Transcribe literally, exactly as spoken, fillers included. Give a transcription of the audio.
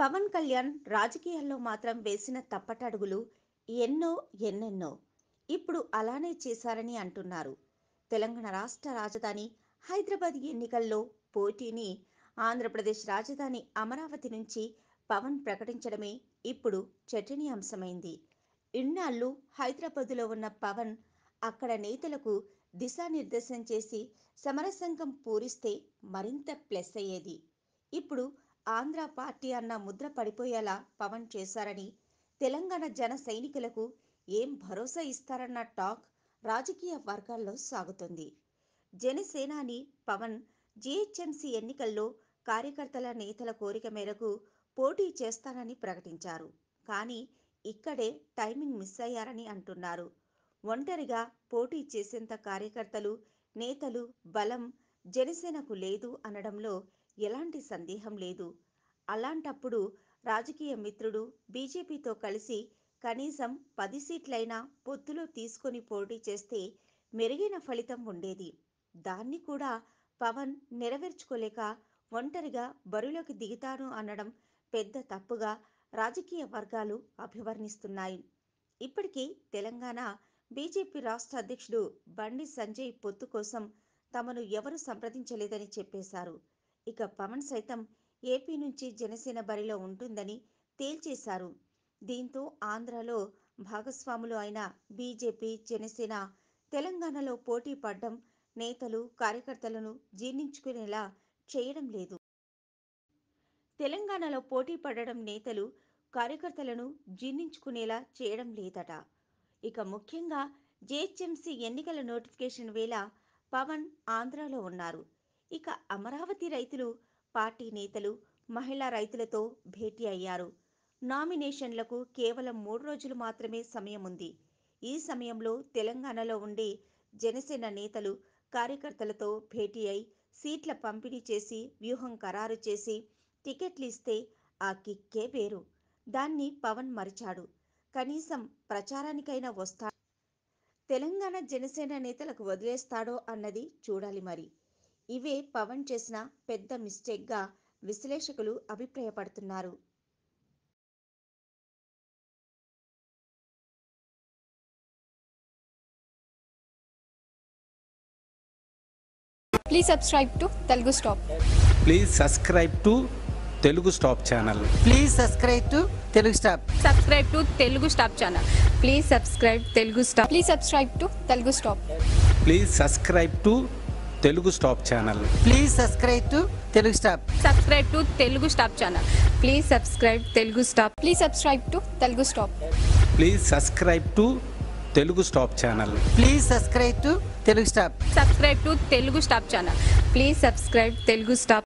పవన్ కళ్యాణ్ రాజకీయాల్లో మాత్రం వేసిన తప్పటడుగులు ఎన్నో ఎన్నెన్నో ఇప్పుడు అలానే చేశారని అంటున్నారు. తెలంగాణ రాష్ట్ర రాజధాని హైదరాబాద్ ఎన్నికల్లో పోటీని ఆంధ్రప్రదేశ్ రాజధాని అమరావతి నుంచి పవన్ ప్రకటించడమే ఇప్పుడు చర్చనీయాంశమైంది. ఇన్నాళ్ళు హైదరాబాదులో ఉన్న పవన్ అక్కడ నేతలకు దిశానిర్దేశం చేసి సమరసంగం పూరిస్తే మరింత ప్లస్ అయ్యేది. ఇప్పుడు ఆంధ్ర పార్టీ అన్న ముద్ర పడిపోయేలా పవన్ చేశారని, తెలంగాణ జన సైనికులకు ఏం భరోసా ఇస్తారన్న టాక్ రాజకీయ వర్గాల్లో సాగుతుంది. జనసేనాని Pawan G H M C ఎన్నికల్లో కార్యకర్తల నేతల కోరిక మేరకు పోటీ చేస్తానని ప్రకటించారు. కానీ ఇక్కడే టైమింగ్ మిస్ అయ్యారని అంటున్నారు. ఒంటరిగా పోటీ చేసేంత కార్యకర్తలు, నేతలు, బలం జనసేనకు లేదు అనడంలో ఎలాంటి సందేహం లేదు. అలాంటప్పుడు రాజకీయ మిత్రుడు బీజేపీతో కలిసి కనీసం పది సీట్లైనా పొత్తులో తీసుకొని పోటీ చేస్తే మెరుగైన ఫలితం ఉండేది. దాన్ని కూడా పవన్ నెరవేర్చుకోలేక ఒంటరిగా బరిలోకి దిగుతాను అనడం పెద్ద తప్పుగా రాజకీయ వర్గాలు అభివర్ణిస్తున్నాయి. ఇప్పటికీ తెలంగాణ బీజేపీ రాష్ట్ర అధ్యక్షుడు బండి సంజయ్ పొత్తు కోసం తమను ఎవరూ సంప్రదించలేదని చెప్పేశారు. ఇక పవన్ సైతం ఏపీ నుంచి జనసేన బరిలో ఉంటుందని తేల్చేశారు. దీంతో ఆంధ్రలో భాగస్వాములు అయిన బీజేపీ, జనసేన తెలంగాణలో పోటీ పడడం నేతలు, కార్యకర్తలను జీర్ణించుకునేలా చేయడం లేదు. తెలంగాణలో పోటీ పడడం నేతలు, కార్యకర్తలను జీర్ణించుకునేలా చేయడం లేదట. ఇక ముఖ్యంగా జే హెచ్ ఎం సీ ఎన్నికల నోటిఫికేషన్ వేళ పవన్ ఆంధ్రలో ఉన్నారు. ఇక అమరావతి రైతులు, పార్టీ నేతలు, మహిళా రైతులతో భేటీ అయ్యారు. నామినేషన్లకు కేవలం మూడు రోజులు మాత్రమే సమయం ఉంది. ఈ సమయంలో తెలంగాణలో ఉండే జనసేన నేతలు కార్యకర్తలతో భేటీ అయి సీట్ల పంపిణీ చేసి వ్యూహం ఖరారు చేసి టికెట్లు ఇస్తే ఆ కిక్కే వేరు. దాన్ని పవన్ మరిచాడు. కనీసం ప్రచారానికైనా వస్తా తెలంగాణ జనసేన నేతలకు వదిలేస్తాడో అన్నది చూడాలి మరి. ఇవే పవన్ చేసిన పెద్ద మిస్టేక్గా విశ్లేషకులు అభిప్రాయపడుతున్నారు. Please subscribe to TeluguStop. Please subscribe to TeluguStop channel. Please subscribe to TeluguStop. Subscribe to TeluguStop channel. Please subscribe TeluguStop. Please subscribe to TeluguStop. Please subscribe to TeluguStop channel. Please subscribe to TeluguStop. Subscribe to TeluguStop channel. Please subscribe TeluguStop. Please subscribe to TeluguStop. Please subscribe to TeluguStop channel. Please subscribe to TeluguStop. Subscribe to TeluguStop channel. Please subscribe TeluguStop.